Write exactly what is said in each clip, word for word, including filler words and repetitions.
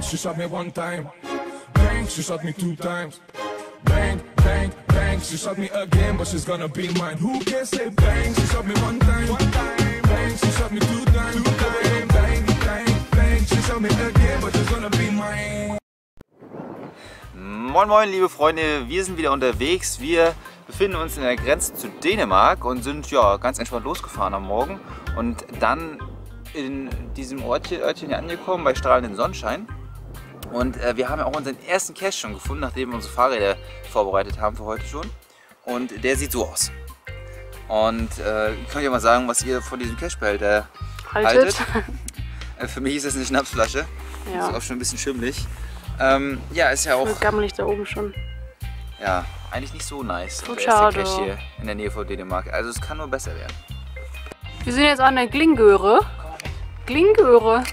Bang, she shot me one time. Bang, she shot me two times. Bang, bang, bang, she shot me again, but she's gonna be mine. Who can say bang, she shot me one time. One time. Bang, she shot me two times. Two times. Bang, bang, bang, she shot me again, but she's gonna be mine. Moin moin, liebe Freunde, wir sind wieder unterwegs. Wir befinden uns in der Grenze zu Dänemark und sind ja ganz entspannt losgefahren am Morgen und dann in diesem Ortchen, Örtchen hier angekommen bei strahlendem Sonnenschein. Und äh, wir haben ja auch unseren ersten Cache schon gefunden, nachdem wir unsere Fahrräder vorbereitet haben für heute schon. Und der sieht so aus. Und äh, könnt ihr mal sagen, was ihr von diesem Cachebehälter haltet? haltet. Für mich ist das eine Schnapsflasche. Ja. Das ist auch schon ein bisschen schimmelig. Ähm, ja, ist ja auch. Das gammelig da oben schon. Ja, eigentlich nicht so nice. So schade. Der erste Cache hier in der Nähe von Dänemark. Also es kann nur besser werden. Wir sind jetzt an der Glyngøre. Glyngøre.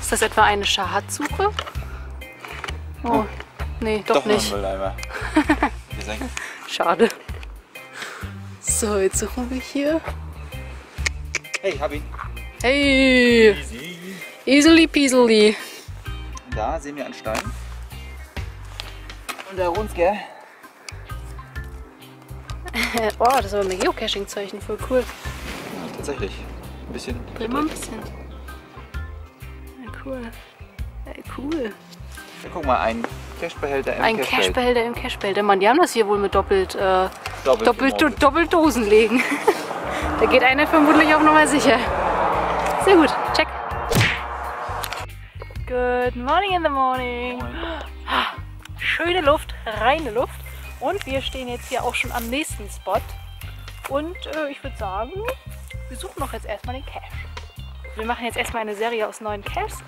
Ist das etwa eine Schatzsuche? Oh, oh, nee, doch, doch nicht. Doch noch ein Mülleimer. Schade. So, jetzt suchen wir hier. Hey, hab ihn. Hey. Easy. Easily peasily. Da sehen wir einen Stein. Und da runter, gell? Oh, das ist aber ein Geocaching-Zeichen, voll cool. Ja, tatsächlich. Ein bisschen. Dreh mal ein bisschen. Ja, cool. Ja, cool. Ja, guck mal, ein Cachebehälter im Cachebehälter. Ein Cachebehälter im Cachebehälter. Mann, die haben das hier wohl mit doppelt, äh, doppelt, doppelt, doppelt Dosen legen. Da geht einer vermutlich auch nochmal sicher. Sehr gut, check. Good morning in the morning. Schöne Luft, reine Luft. Und wir stehen jetzt hier auch schon am nächsten Spot. Und äh, ich würde sagen, wir suchen noch jetzt erstmal den Cache. Wir machen jetzt erstmal eine Serie aus neuen Caches.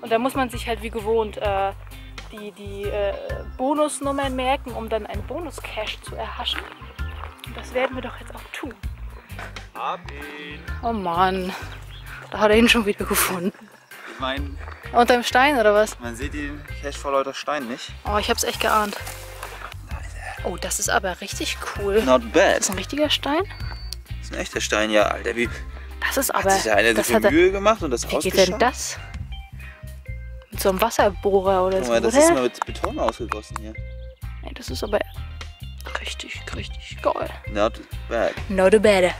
Und da muss man sich halt wie gewohnt äh, die, die äh, Bonusnummern merken, um dann einen Bonus-Cache zu erhaschen. Und das werden wir doch jetzt auch tun. Hab ihn. Oh Mann, da hat er ihn schon wieder gefunden. Ich meine... Unter dem Stein oder was? Man sieht den Cache vor lauter Stein nicht. Oh, ich hab's echt geahnt. Oh, das ist aber richtig cool. Not bad. Ist das ein richtiger Stein? Das ist ein echter Stein, ja, Alter. Wie das ist aber... Hat sich da einer so viel Mühe gemacht und das ausgeschafft? Wie geht denn das? Mit so einem Wasserbohrer oder so? Das ist mal mit Beton ausgegossen hier. Ey, das ist aber richtig, richtig geil. Not bad. Not bad.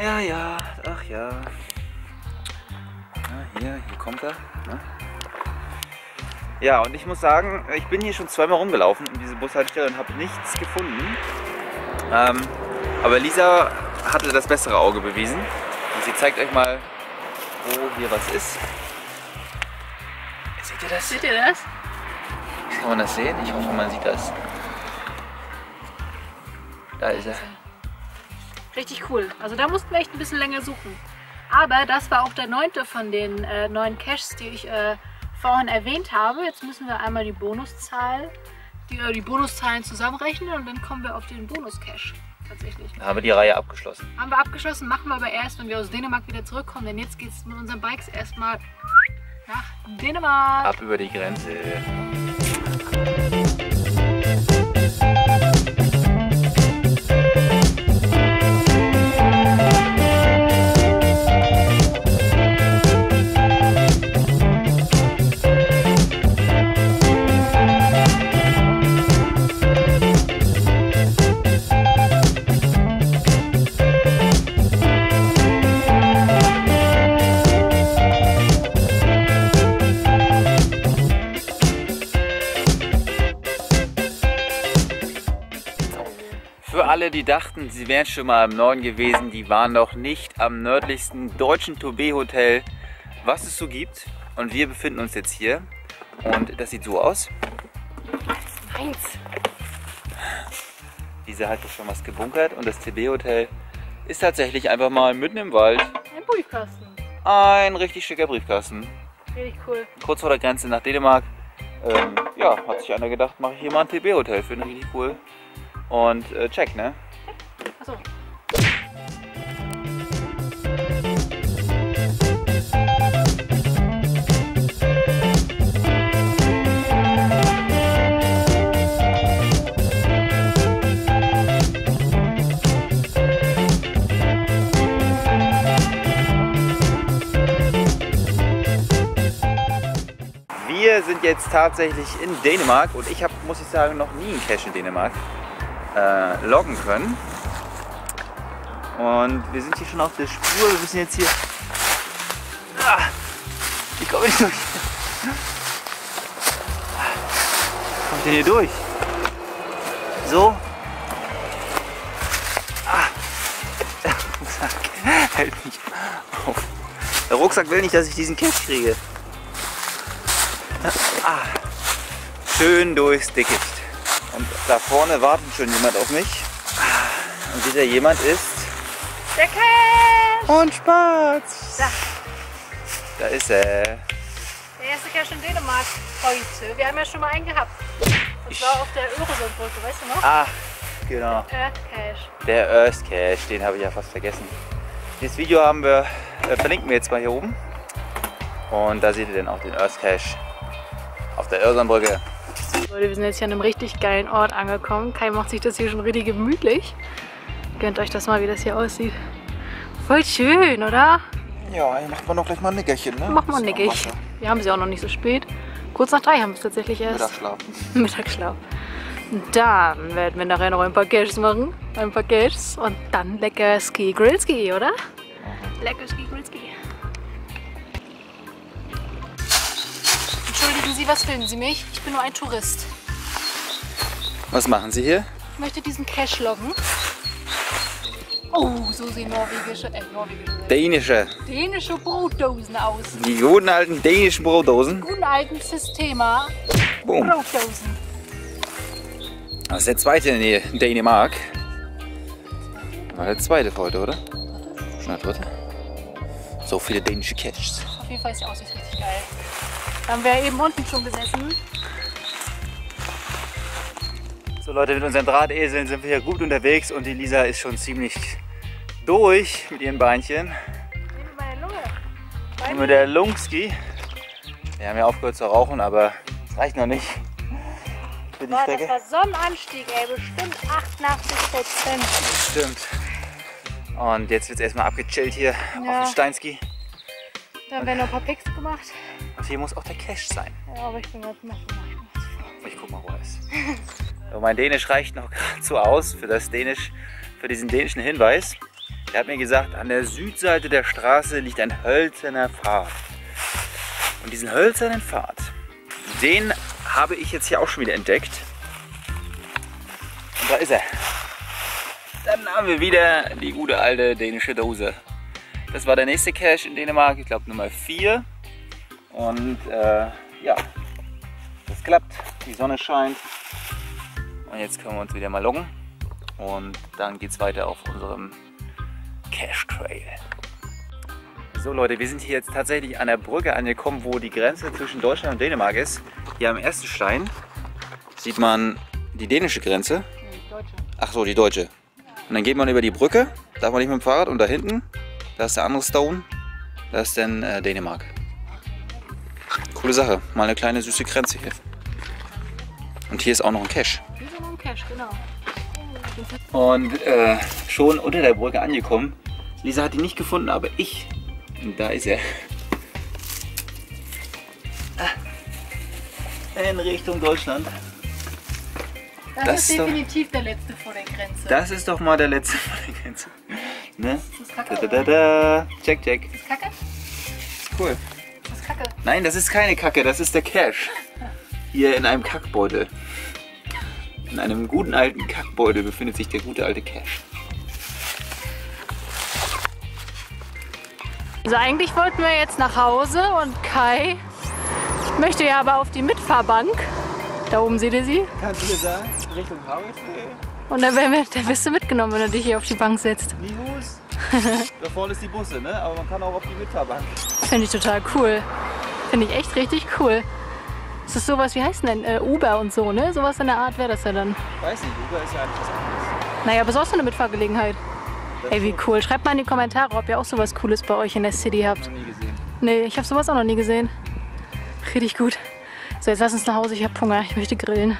Ja, ja. Ach ja. Ja, hier, hier kommt er. Ne? Ja, und ich muss sagen, ich bin hier schon zweimal rumgelaufen in diese Bushaltestelle und habe nichts gefunden. Ähm, aber Lisa hatte das bessere Auge bewiesen. Und sie zeigt euch mal, wo hier was ist. Seht ihr das? Seht ihr das? Kann man das sehen? Ich hoffe, man sieht das. Da ist er. Richtig cool. Also da mussten wir echt ein bisschen länger suchen. Aber das war auch der neunte von den äh, neuen Caches, die ich äh, vorhin erwähnt habe. Jetzt müssen wir einmal die Bonuszahl, die, äh, die Bonuszahlen zusammenrechnen und dann kommen wir auf den Bonus-Cache tatsächlich. Dann haben wir die Reihe abgeschlossen. Haben wir abgeschlossen, machen wir aber erst, wenn wir aus Dänemark wieder zurückkommen. Denn jetzt geht es mit unseren Bikes erstmal nach Dänemark. Ab über die Grenze. Alle, die dachten, sie wären schon mal im Norden gewesen, die waren noch nicht am nördlichsten deutschen Tourbe-Hotel, was es so gibt. Und wir befinden uns jetzt hier. Und das sieht so aus. Meins. Lisa hat schon was gebunkert und das Tourbe-Hotel ist tatsächlich einfach mal mitten im Wald. Ein Briefkasten. Ein richtig schicker Briefkasten. Richtig cool. Kurz vor der Grenze nach Dänemark. Ähm, ja, hat sich einer gedacht, mache ich hier mal ein Tourbe-Hotel für einen richtig cool. Und äh, check, ne? Achso. Wir sind jetzt tatsächlich in Dänemark und ich habe, muss ich sagen, noch nie einen Cache in Dänemark äh, loggen können. Und wir sind hier schon auf der Spur. Wir müssen jetzt hier... Ah, ich komme nicht durch. Wie komme ich denn hier durch? So. Ah, der Rucksack hält mich auf. Der Rucksack will nicht, dass ich diesen Cache kriege. Ah, schön durchs Dickicht. Und da vorne wartet schon jemand auf mich. Und dieser jemand ist... Der Cache! Und Spatz! Da. Da ist er. Der erste Cache in Dänemark, heute. Wir haben ja schon mal einen gehabt. Das war auf der Öresundbrücke, weißt du noch? Ah, genau. Der Earth Cache. Der Earth Cache, den habe ich ja fast vergessen. Das Video haben wir, äh, verlinken wir jetzt mal hier oben. Und da seht ihr dann auch den Earth Cache auf der Öresundbrücke. Leute, wir sind jetzt hier an einem richtig geilen Ort angekommen. Kai macht sich das hier schon richtig gemütlich. Gönnt euch das mal, wie das hier aussieht. Voll schön, oder? Ja, hier macht man doch gleich mal ein Nickerchen, ne? Macht man ein Nickerchen. Wir haben sie auch noch nicht so spät. Kurz nach drei haben wir es tatsächlich erst. Mittagsschlaf. Mittagsschlaf. Dann werden wir nachher noch ein paar Caches machen. Ein paar Caches und dann lecker Ski-Grill-Ski, oder? Mhm. Lecker Ski-Grill-Ski. Entschuldigen Sie, was filmen Sie mich? Ich bin nur ein Tourist. Was machen Sie hier? Ich möchte diesen Cache loggen. Oh, so sehen norwegische, äh, norwegische, dänische, dänische Brotdosen aus. Die guten alten dänischen Brotdosen. Die guten alten Systema Boom. Brotdosen. Das ist der zweite in der Dänemark. Das war der zweite heute, oder? Schon der dritte. So viele dänische Caches. Auf jeden Fall ist die Aussicht richtig geil. Da haben wir eben unten schon gesessen. So Leute, mit unseren Drahteseln sind wir hier gut unterwegs und die Lisa ist schon ziemlich durch mit ihren Beinchen. Mit meiner Lunge. Bein. Mit der Lungski. Wir haben ja aufgehört zu rauchen, aber das reicht noch nicht für die Boah, Strecke. Das war so ein Anstieg, ey. Bestimmt achtundachtzig Prozent. Stimmt. Und jetzt wird es erstmal abgechillt hier ja. auf dem Steinski. Dann werden noch ein paar Picks gemacht. Und hier muss auch der Cache sein. Ja, aber ich bin jetzt noch Ich guck mal, wo er ist. So, mein Dänisch reicht noch geradezu aus für, das Dänisch, für diesen dänischen Hinweis. Er hat mir gesagt, an der Südseite der Straße liegt ein hölzerner Pfad. Und diesen hölzernen Pfad, den habe ich jetzt hier auch schon wieder entdeckt. Und da ist er. Dann haben wir wieder die gute alte dänische Dose. Das war der nächste Cache in Dänemark, ich glaube Nummer vier. Und äh, ja, das klappt, die Sonne scheint. Und jetzt können wir uns wieder mal loggen und dann geht es weiter auf unserem Cache Trail. So Leute, wir sind hier jetzt tatsächlich an der Brücke angekommen, wo die Grenze zwischen Deutschland und Dänemark ist. Hier am ersten Stein sieht man die dänische Grenze. Nee, die deutsche. Ach so, die deutsche. Und dann geht man über die Brücke, darf man nicht mit dem Fahrrad und da hinten, da ist der andere Stone, da ist dann äh, Dänemark. Coole Sache, mal eine kleine süße Grenze hier. Und hier ist auch noch ein Cache. Genau. Und äh, schon unter der Brücke angekommen. Lisa hat ihn nicht gefunden, aber ich. Und da ist er. In Richtung Deutschland. Das, das ist definitiv doch, der letzte vor der Grenze. Das ist doch mal der letzte vor der Grenze. Ne? Das ist Kacke. Da, da, da, da. Check, check. Das ist Kacke? Cool. Das ist Kacke. Nein, das ist keine Kacke, das ist der Cache. Hier in einem Kackbeutel. In einem guten alten Kackbeutel befindet sich der gute alte Cache. Also eigentlich wollten wir jetzt nach Hause und Kai möchte ja aber auf die Mitfahrbank. Da oben seht ihr sie. Kannst du dir sagen, Richtung Hause? Und dann, wir, dann wirst du mitgenommen, wenn du dich hier auf die Bank setzt. Nihus. Da vorne ist die Busse, ne? Aber man kann auch auf die Mitfahrbank. Finde ich total cool. Finde ich echt richtig cool. Das ist sowas, wie heißt denn, äh, Uber und so, ne? Sowas in der Art wäre das ja dann. Weiß nicht, Uber ist ja eigentlich was anderes. Naja, aber es ist auch so eine Mitfahrgelegenheit. Das Ey, wie cool. Schreibt mal in die Kommentare, ob ihr auch sowas Cooles bei euch in der City habt. Ich hab noch nie gesehen. Nee, ich hab sowas auch noch nie gesehen. Richtig gut. So, jetzt lass uns nach Hause, ich hab Hunger, ich möchte grillen.